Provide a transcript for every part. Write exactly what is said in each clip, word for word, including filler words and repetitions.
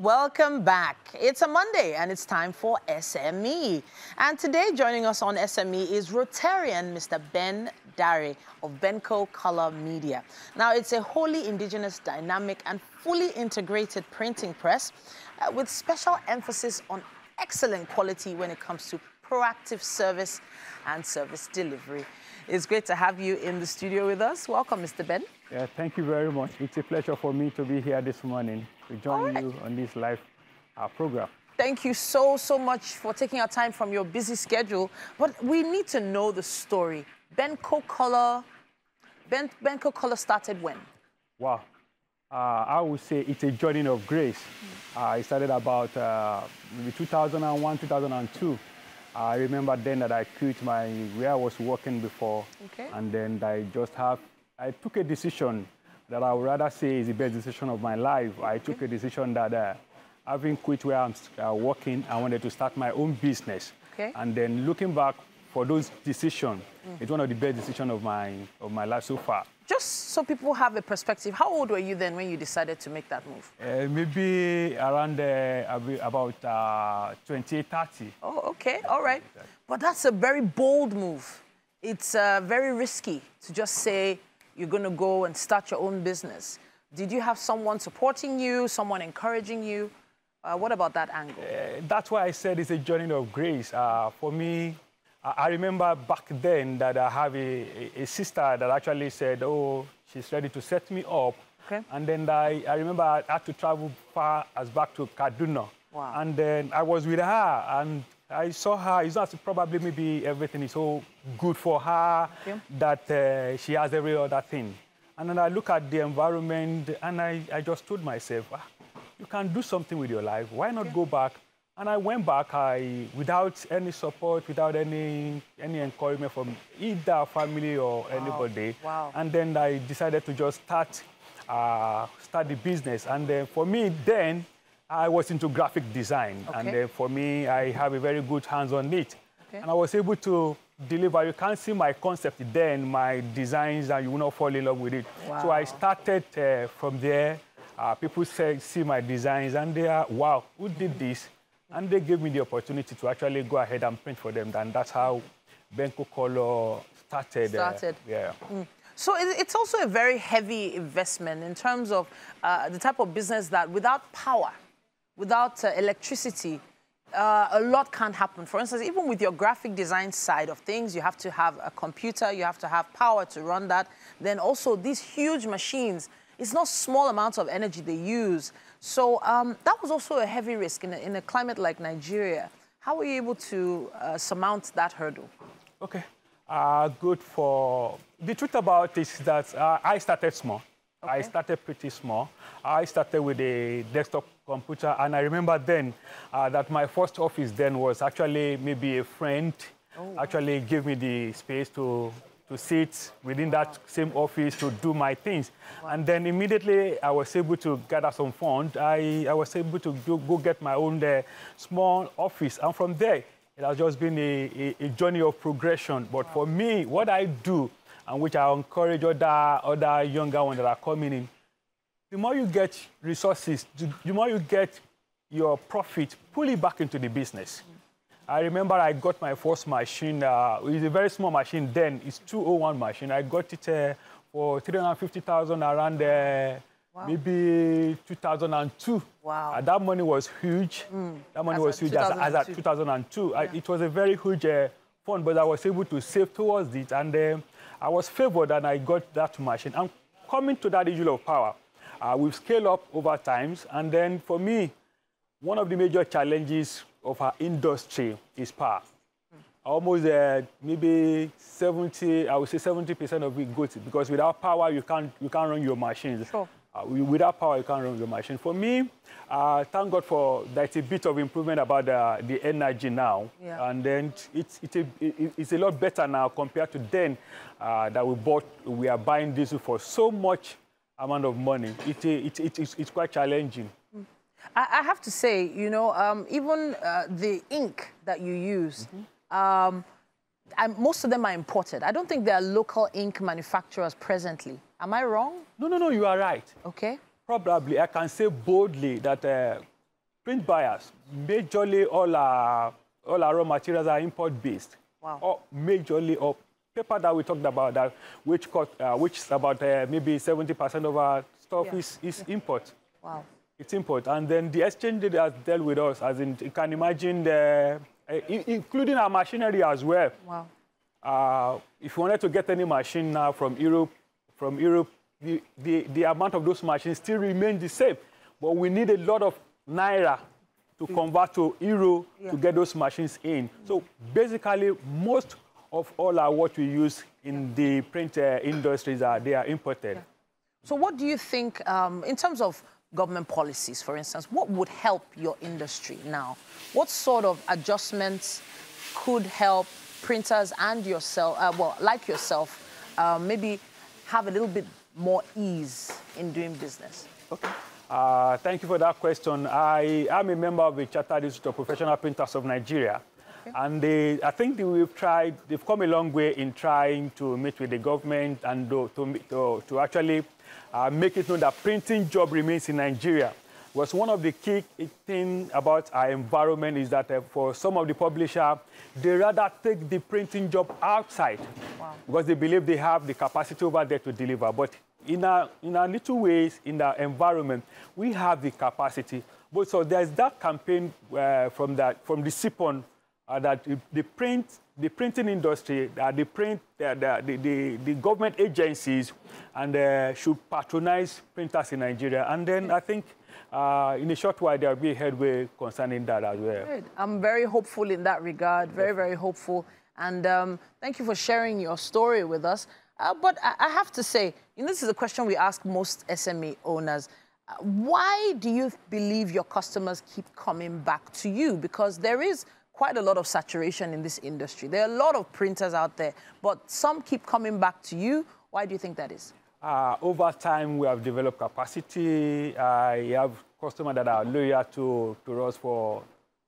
Welcome back. It's a Monday and it's time for S M E. And today joining us on S M E is Rotarian Mister Ben Dare of Benco Color Media. Now, it's a wholly indigenous, dynamic and fully integrated printing press uh, with special emphasis on excellent quality when it comes to proactive service and service delivery. It's great to have you in the studio with us. Welcome, Mister Ben. Yeah, thank you very much. It's a pleasure for me to be here this morning to join you on this live uh, program. Thank you so, so much for taking our time from your busy schedule. But we need to know the story. Benco Color, ben, Benco Color started when? Wow. Uh, I would say it's a journey of grace. Uh, it started about uh, maybe two thousand one, two thousand two. I remember then that I quit my where I was working before. Okay. And then I just have, I took a decision that I would rather say is the best decision of my life. Okay. I took a decision that uh, having quit where I'm uh, working, I wanted to start my own business. Okay. And then looking back for those decisions, mm. it's one of the best decisions of my, of my life so far. Just so people have a perspective, how old were you then when you decided to make that move? Uh, maybe around uh, about uh, twenty-eight, thirty. Oh, okay, all right. But that's a very bold move. It's uh, very risky to just say you're going to go and start your own business. Did you have someone supporting you, someone encouraging you? Uh, what about that angle? Uh, that's why I said it's a journey of grace. Uh, for me, I remember back then that I have a, a sister that actually said, oh, she's ready to set me up. Okay. And then I, I remember I had to travel far as back to Kaduna. Wow. And then I was with her and I saw her. It's not probably maybe everything is so good for her that uh, she has every other thing. And then I look at the environment and I, I just told myself, ah, you can do something with your life. Why not okay. go back? And I went back I, without any support, without any, any encouragement from either family or wow. anybody. Wow. And then I decided to just start, uh, start the business. And then for me then, I was into graphic design. Okay. And then for me, I have a very good hands on it. Okay. And I was able to deliver. You can't see my concept then, my designs, and you will not fall in love with it. Wow. So I started uh, from there. Uh, people say, see my designs and they are, wow, who did this? And they gave me the opportunity to actually go ahead and print for them. And that's how Benco Color started. Started. Uh, yeah. Mm. So it's also a very heavy investment in terms of uh, the type of business that without power, without uh, electricity, uh, a lot can't happen. For instance, even with your graphic design side of things, you have to have a computer, you have to have power to run that. Then also these huge machines, it's not small amounts of energy they use. So um, that was also a heavy risk in a, in a climate like Nigeria. How were you able to uh, surmount that hurdle? Okay, uh, good for... The truth about it is that uh, I started small. Okay. I started pretty small. I started with a desktop computer, and I remember then uh, that my first office then was actually maybe a friend oh, wow. actually gave me the space to to sit within wow. that same office to do my things. Wow. And then immediately I was able to gather some funds. I, I was able to do, go get my own uh, small office. And from there, it has just been a, a, a journey of progression. But wow. for me, what I do, and which I encourage other, other younger ones that are coming in, the more you get resources, the more you get your profit, pull it back into the business. Mm-hmm. I remember I got my first machine. Uh, it was a very small machine then. It's two oh one machine. I got it uh, for three hundred fifty thousand around uh, wow. maybe two thousand two. Wow. Uh, that money was huge. Mm. That money as was huge as, as at two thousand two. Yeah. I, it was a very huge uh, fund, but I was able to save towards it. And uh, I was favored and I got that machine. I'm coming to that issue of power. Uh, we've scaled up over times. And then for me, one of the major challenges of our industry is power. Mm. Almost uh, maybe seventy, I would say seventy percent of it goes, because without power, you can't, you can't run your machines. Sure. Uh, without power, you can't run your machine. For me, uh, thank God for that's a bit of improvement about uh, the energy now. Yeah. And then it's, it's, a, it's a lot better now compared to then uh, that we bought, we are buying diesel for so much amount of money. It, it, it, it's, it's quite challenging. I have to say, you know, um, even uh, the ink that you use, mm-hmm. um, I'm, most of them are imported. I don't think there are local ink manufacturers presently. Am I wrong? No, no, no, you are right. Okay. Probably. I can say boldly that uh, Print buyers, majorly all our, all our raw materials are import-based. Wow. Or majorly, or paper that we talked about, that which, cut, uh, which is about uh, maybe seventy percent of our stuff yeah. is, is yeah. import. Wow. It's import. And then the exchange that has dealt with us, as in, you can imagine, the, uh, in, including our machinery as well. Wow. Uh, if you wanted to get any machine now from Europe, from Europe, the, the, the amount of those machines still remains the same. But we need a lot of Naira to convert to euro yeah. to get those machines in. So basically, most of all our what we use in the print uh, industries are they are imported. Yeah. So what do you think um, in terms of government policies, for instance? What would help your industry now? What sort of adjustments could help printers and yourself, uh, well, like yourself, uh, maybe have a little bit more ease in doing business? Okay. Uh, thank you for that question. I am a member of the Charter Institute of Professional Printers of Nigeria. Okay. And they, I think they, we've tried, they've come a long way in trying to meet with the government and to, to, to actually uh, make it known that printing job remains in Nigeria. Was one of the key things about our environment is that uh, for some of the publishers, they rather take the printing job outside wow. because they believe they have the capacity over there to deliver. But In our, in our little ways, in our environment, we have the capacity. But so there's that campaign uh, from, that, from the SIPON uh, that the, print, the printing industry, uh, the, print, uh, the, the, the, the government agencies and uh, should patronize printers in Nigeria. And then I think uh, in a short while, there will be a headway concerning that as well. Good. I'm very hopeful in that regard, very, very hopeful. And um, thank you for sharing your story with us. Uh, but I have to say, you know, this is a question we ask most S M E owners. Uh, why do you believe your customers keep coming back to you? Because there is quite a lot of saturation in this industry. There are a lot of printers out there, but some keep coming back to you. Why do you think that is? Uh, over time, we have developed capacity. I have customers that are loyal to, to us for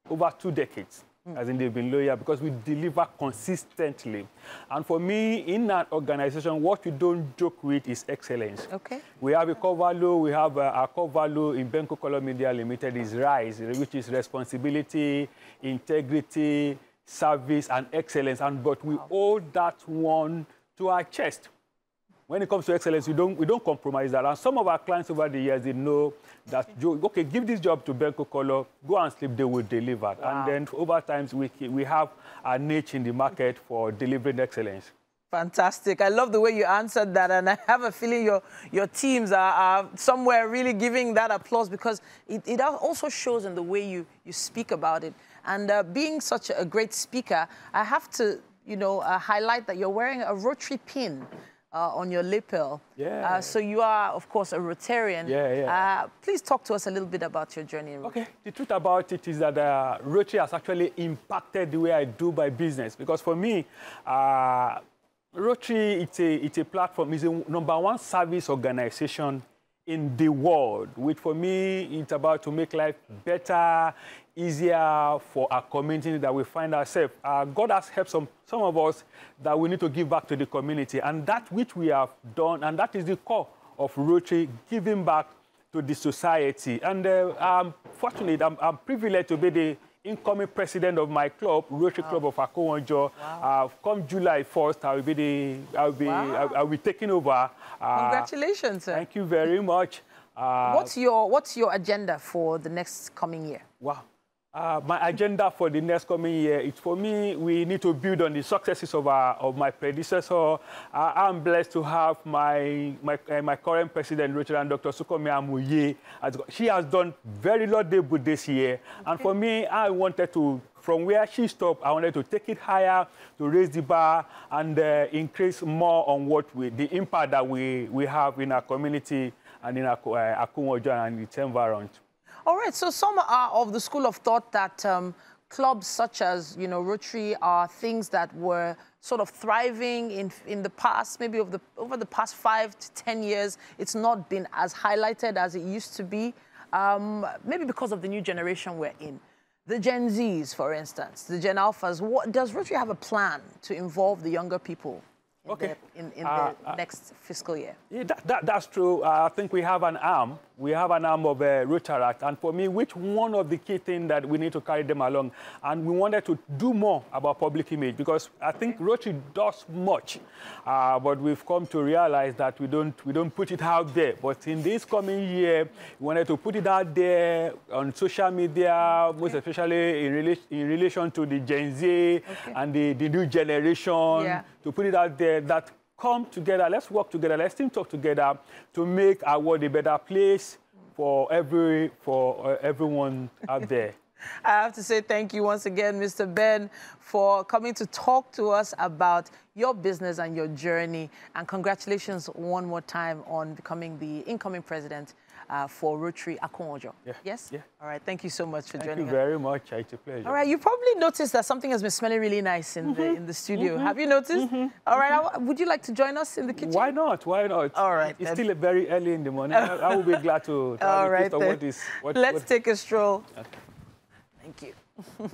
over two decades. As in they've been loyal because we deliver consistently. And for me, in an organization, what we don't joke with is excellence. Okay. We have a core value. We have a, our core value in Benco Color Media Limited is RISE, which is responsibility, integrity, service, and excellence. And but we wow. owe that one to our chest. When it comes to excellence, we don't, we don't compromise that. And some of our clients over the years, they know that, okay, give this job to Benco Color, go and sleep, they will deliver. Wow. And then over time, we, we have a niche in the market for delivering excellence. Fantastic. I love the way you answered that. And I have a feeling your, your teams are, are somewhere really giving that applause because it, it also shows in the way you, you speak about it. And uh, being such a great speaker, I have to, you know, uh, highlight that you're wearing a Rotary pin. Uh, on your lapel. Yeah. Uh, so you are, of course, a Rotarian. Yeah, yeah. Uh, please talk to us a little bit about your journey. Okay. The truth about it is that uh, Rotary has actually impacted the way I do my business. Because for me, uh, Rotary, it's a, it's a platform, it's a number one service organization in the world, which for me, it's about to make life better, easier for our community that we find ourselves. Uh, God has helped some, some of us that we need to give back to the community, and that which we have done, and that is the core of Rotary, giving back to the society. And uh, I'm fortunate, I'm, I'm privileged to be the incoming president of my club, Rotary wow. Club of Akowonjo. Wow. Uh, come July first, I will be, the, I will be, wow. I will be taking over. Uh, Congratulations, sir. Thank you very much. Uh, what's, your, what's your agenda for the next coming year? Wow. Uh, my agenda for the next coming year is, for me, we need to build on the successes of, our, of my predecessor. Uh, I'm blessed to have my, my, uh, my current president, Rachel, and Doctor Sukomia Amuye. She has done very laudable this year. Okay. And for me, I wanted to, from where she stopped, I wanted to take it higher, to raise the bar, and uh, increase more on what we, the impact that we, we have in our community and in our uh, Akowonjo and its environment. All right, so some are of the school of thought that um, clubs such as, you know, Rotary are things that were sort of thriving in, in the past, maybe over the, over the past five to ten years. It's not been as highlighted as it used to be, um, maybe because of the new generation we're in. The Gen Zs, for instance, the Gen Alphas, what, does Rotary have a plan to involve the younger people? In, okay. the, in, in uh, the uh, next fiscal year. Yeah, that, that, that's true. Uh, I think we have an arm We have an arm of uh, Rotaract, and for me, which one of the key things that we need to carry them along, and we wanted to do more about public image, because I think Rotary does much, uh, but we've come to realize that we don't, we don't put it out there. But in this coming year, we wanted to put it out there on social media, okay. most especially in, rela in relation to the Gen Z okay. and the, the new generation, yeah. to put it out there that come together, let's work together, let's team talk together to make our world a better place for every for everyone out there. I have to say thank you once again, Mister Ben, for coming to talk to us about your business and your journey. And congratulations one more time on becoming the incoming president uh, for Rotary Akonojo. Yeah. Yes? Yeah. All right. Thank you so much for thank joining us. Thank you very much. It's a pleasure. All right. You probably noticed that something has been smelling really nice in, mm-hmm. the, in the studio. Mm-hmm. Have you noticed? Mm-hmm. All right. Mm-hmm. Would you like to join us in the kitchen? Why not? Why not? All right. It's then. Still very early in the morning. I, I will be glad to. to All right. What is, what, Let's what... take a stroll. Okay. Thank you.